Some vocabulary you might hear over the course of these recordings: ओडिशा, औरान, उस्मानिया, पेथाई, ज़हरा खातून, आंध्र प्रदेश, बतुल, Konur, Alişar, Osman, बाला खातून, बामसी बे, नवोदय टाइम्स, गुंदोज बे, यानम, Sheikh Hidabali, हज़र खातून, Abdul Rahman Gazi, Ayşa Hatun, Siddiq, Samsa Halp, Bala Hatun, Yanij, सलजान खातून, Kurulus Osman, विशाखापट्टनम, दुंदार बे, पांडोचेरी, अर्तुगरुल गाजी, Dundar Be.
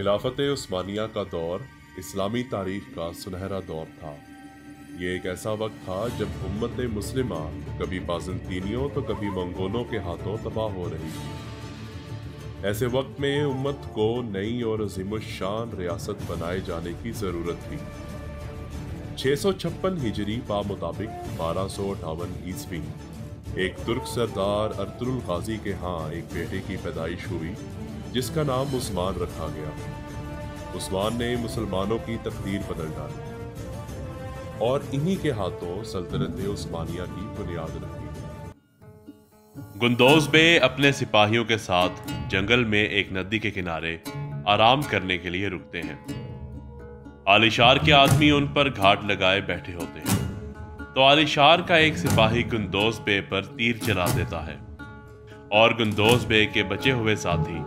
खिलाफत उस्मानिया का दौर इस्लामी तारीख का सुनहरा दौर था। ये एक ऐसा वक्त था जब उम्मत मुस्लिमा कभी बाज़ंतीनियों तो कभी मंगोलों के हाथों तबाह हो रही थी। ऐसे वक्त में उम्मत को नई और अज़ीमुशान रियासत बनाए जाने की ज़रूरत थी। 656 हिजरी पा मुताबिक 1258 ईस्वी एक तुर्क सरदार अर्तुगरुल गाजी के यहाँ एक बेटे की पैदाइश हुई जिसका नाम उस्मान रखा गया। उस्मान ने मुसलमानों की तकदीर बदल डाली और इन्हीं के हाथों सल्तनत उस्मानिया की बुनियाद रखी। गुंदोज बे अपने सिपाहियों के साथ जंगल में एक नदी के किनारे आराम करने के लिए रुकते हैं। आलिशार के आदमी उन पर घाट लगाए बैठे होते हैं तो आलिशार का एक सिपाही गुंदोज बे पर तीर चला देता है और गुंदोज बे के बचे हुए साथी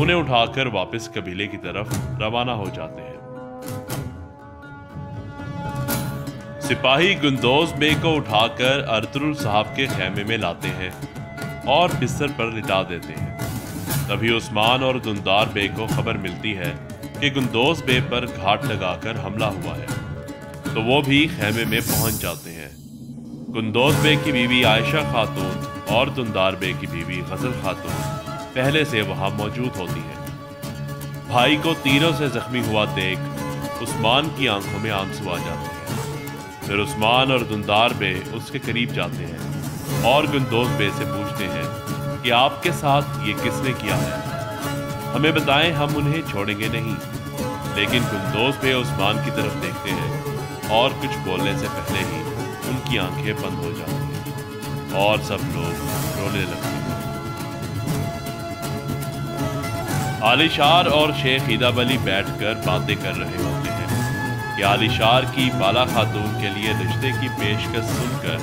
उन्हें उठाकर वापस कबीले की तरफ रवाना हो जाते हैं। सिपाही गुंदोज बे को उठाकर अर्तुगरुल साहब के खेमे में लाते हैं और बिस्तर पर लिटा देते हैं। तभी उस्मान और दुंदार बे को खबर मिलती है कि गुंदोज बे पर घाट लगाकर हमला हुआ है तो वो भी खेमे में पहुंच जाते हैं। गुंदोज बे की बीवी आयशा खातून और दुंदार बे की बीवी हज़र खातून पहले से वहां मौजूद होती है। भाई को तीरों से जख्मी हुआ देख उस्मान की आंखों में आंसू आ जाते हैं। फिर उस्मान और दुंदार बे उसके करीब जाते हैं और गुंदोज बे से पूछते हैं कि आपके साथ ये किसने किया है, हमें बताएं, हम उन्हें छोड़ेंगे नहीं। लेकिन गुंदोज बे उस्मान की तरफ देखते हैं और कुछ बोलने से पहले ही उनकी आंखें बंद हो जाती हैं और सब लोग रोने लगते हैं। आलिशार और शेख हिदाबली बैठकर बातें कर रहे होते हैं कि आलिशार की बाला खातून के लिए रिश्ते की पेशकश सुनकर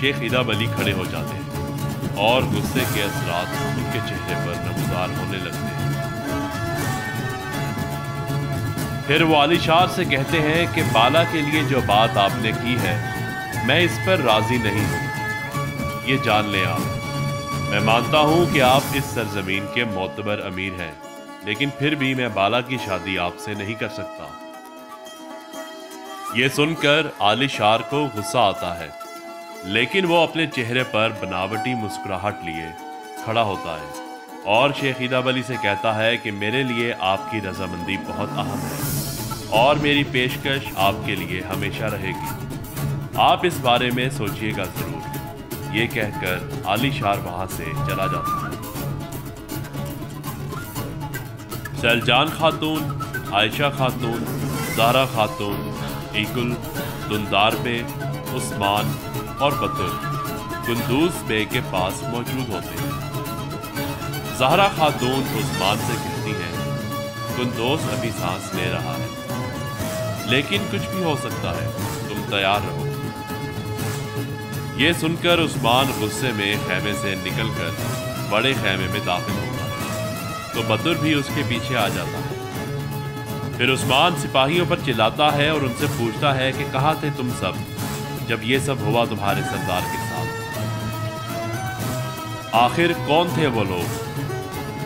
शेख हिदाबली खड़े हो जाते हैं और गुस्से के असरात उनके चेहरे पर नमूदार होने लगते हैं। फिर वो आलिशार से कहते हैं कि बाला के लिए जो बात आपने की है मैं इस पर राजी नहीं हूँ, ये जान लें आप। मैं मानता हूँ कि आप इस सरजमीन के मोतबर अमीर हैं, लेकिन फिर भी मैं बाला की शादी आपसे नहीं कर सकता। ये सुनकर आलिशार को गुस्सा आता है लेकिन वो अपने चेहरे पर बनावटी मुस्कुराहट लिए खड़ा होता है और शेख हिदाबली से कहता है कि मेरे लिए आपकी रजामंदी बहुत अहम है और मेरी पेशकश आपके लिए हमेशा रहेगी, आप इस बारे में सोचिएगा ज़रूर। ये कहकर आलिशार वहाँ से चला जाता है। सलजान खातून, आयशा खातून, ज़हरा खातून, ईगुल, दुंदार बे, उस्मान और बतुल गुंदोज बे के पास मौजूद होते हैं। ज़हरा खातून उस्मान से कहती है, गुंदोज अभी सांस ले रहा है लेकिन कुछ भी हो सकता है, तुम तैयार रहो। ये सुनकर उस्मान गुस्से में खैमे से निकलकर बड़े खैमे में दाखिल होता है तो बतुल भी उसके पीछे आ जाता है। फिर उस्मान सिपाहियों पर चिल्लाता है और उनसे पूछता है कि कहाँ थे तुम सब जब ये सब हुआ तुम्हारे सरदार के साथ, आखिर कौन थे वो लोग?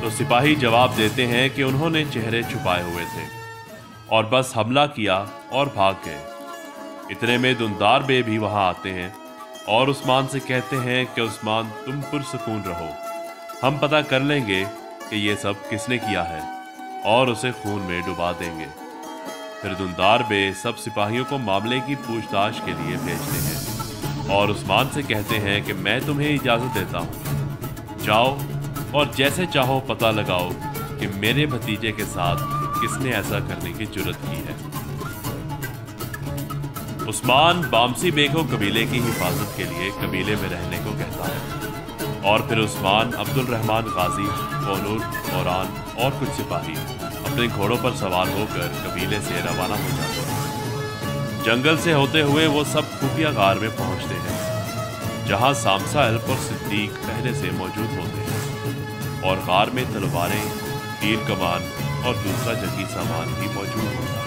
तो सिपाही जवाब देते हैं कि उन्होंने चेहरे छुपाए हुए थे और बस हमला किया और भाग गए। इतने में दुंदार बे भी वहाँ आते हैं और उस्मान से कहते हैं कि उस्मान तुम पुरसकून रहो, हम पता कर लेंगे कि ये सब किसने किया है और उसे खून में डुबा देंगे। फिर दुंदार बे सब सिपाहियों को मामले की पूछताछ के लिए भेजते हैं और उस्मान से कहते हैं कि मैं तुम्हें इजाज़त देता हूँ, जाओ और जैसे चाहो पता लगाओ कि मेरे भतीजे के साथ किसने ऐसा करने की जुर्रत की है। उस्मान बामसी बे को कबीले की हिफाजत के लिए कबीले में रहने को कहता है और फिर उस्मान, अब्दुल रहमान गाजी, कोनूर, औरान और कुछ सिपाही अपने घोड़ों पर सवार होकर कबीले से रवाना हो जाते हैं। जंगल से होते हुए वो सब खुफिया गार में पहुंचते हैं जहां सामसा हल्प और सिद्दीक पहले से मौजूद होते हैं और गार में तलवारें, तीर कमान और दूसरा जंगी सामान भी मौजूद होता है।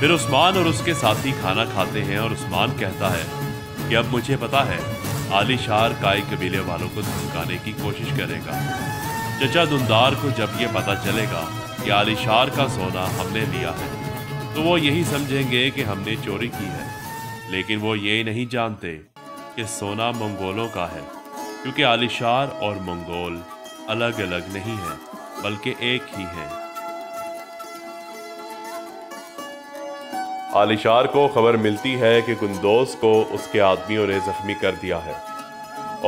फिर उस्मान और उसके साथी खाना खाते हैं और उस्मान कहता है कि अब मुझे पता है आलिशार काई कबीले वालों को धमकाने की कोशिश करेगा। चचा दुंदार को जब ये पता चलेगा कि आलिशार का सोना हमने लिया है तो वो यही समझेंगे कि हमने चोरी की है, लेकिन वो ये नहीं जानते कि सोना मंगोलों का है, क्योंकि आलिशार और मंगोल अलग अलग नहीं हैं बल्कि एक ही हैं। आलिशार को खबर मिलती है कि गुंदोज को उसके आदमियों ने जख्मी कर दिया है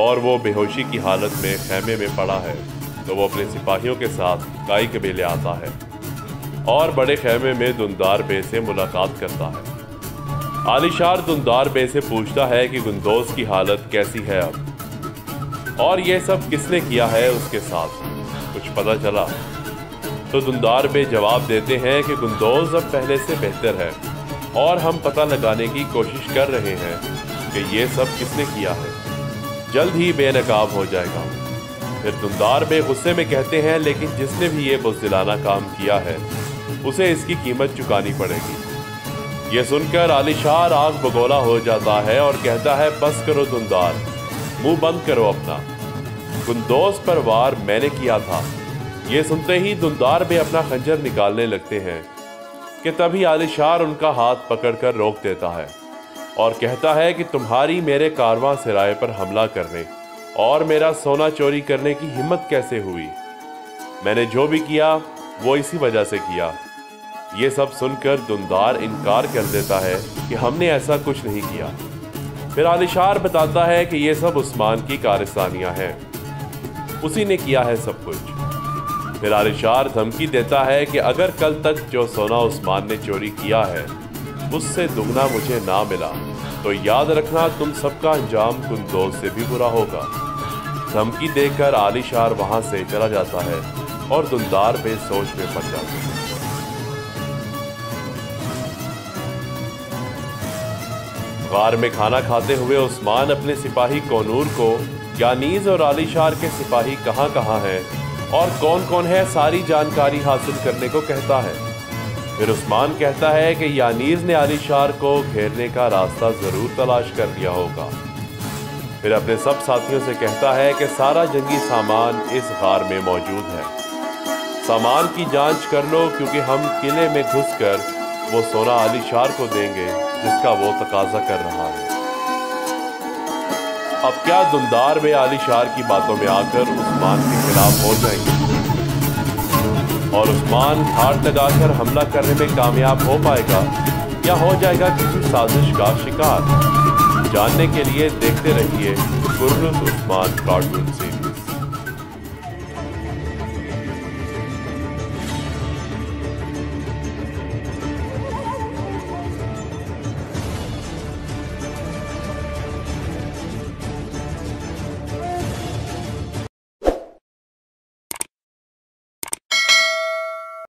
और वो बेहोशी की हालत में खैमे में पड़ा है, तो वो अपने सिपाहियों के साथ काई कबीले आता है और बड़े खैमे में दुंदार बे से मुलाकात करता है। आलिशार दुंदार बे से पूछता है कि गुंदोज की हालत कैसी है अब, और यह सब किसने किया है उसके साथ, कुछ पता चला? तो दुंदार बे जवाब देते हैं कि गुंदोज अब पहले से बेहतर है और हम पता लगाने की कोशिश कर रहे हैं कि ये सब किसने किया है, जल्द ही बेनकाब हो जाएगा। फिर दुंदार बे गुस्से में कहते हैं, लेकिन जिसने भी ये बुज़दिलाना काम किया है उसे इसकी कीमत चुकानी पड़ेगी। ये सुनकर आलिशार आग बगोला हो जाता है और कहता है, बस करो दुंदार, मुंह बंद करो अपना, गुंदोज पर वार मैंने किया था। ये सुनते ही दुंदार बे अपना खंजर निकालने लगते हैं कि तभी आलिशार उनका हाथ पकड़कर रोक देता है और कहता है कि तुम्हारी मेरे कारवां सराय पर हमला करने और मेरा सोना चोरी करने की हिम्मत कैसे हुई? मैंने जो भी किया वो इसी वजह से किया। ये सब सुनकर दुंदार इनकार कर देता है कि हमने ऐसा कुछ नहीं किया। फिर आलिशार बताता है कि ये सब उस्मान की कारस्तानियां हैं, उसी ने किया है सब कुछ। फिर आलिशार धमकी देता है कि अगर कल तक जो सोना उस्मान ने चोरी किया है उससे दुगना मुझे ना मिला तो याद रखना तुम सबका अंजाम गुंदोज से भी बुरा होगा। धमकी देकर आलिशार वहां से चला जाता है और दुंदार बे सोच में पड़ जाता है। गार में खाना खाते हुए उस्मान अपने सिपाही कोनूर को यानीज और आलिशार के सिपाही कहां कहां हैं और कौन कौन है सारी जानकारी हासिल करने को कहता है। फिर उस्मान कहता है कि यानीज ने आलिशार को घेरने का रास्ता ज़रूर तलाश कर लिया होगा। फिर अपने सब साथियों से कहता है कि सारा जंगी सामान इस गार में मौजूद है, सामान की जांच कर लो, क्योंकि हम किले में घुसकर वो सोना आलिशार को देंगे जिसका वो तकाजा कर रहा है। अब क्या दुंदार बे आलिशार की बातों में आकर उस्मान के खिलाफ हो जाएंगे और उस्मान घाट लगाकर हमला करने में कामयाब हो पाएगा या हो जाएगा किसी साजिश का शिकार? जानने के लिए देखते रहिए कुरुलुस उस्मान कार्टून।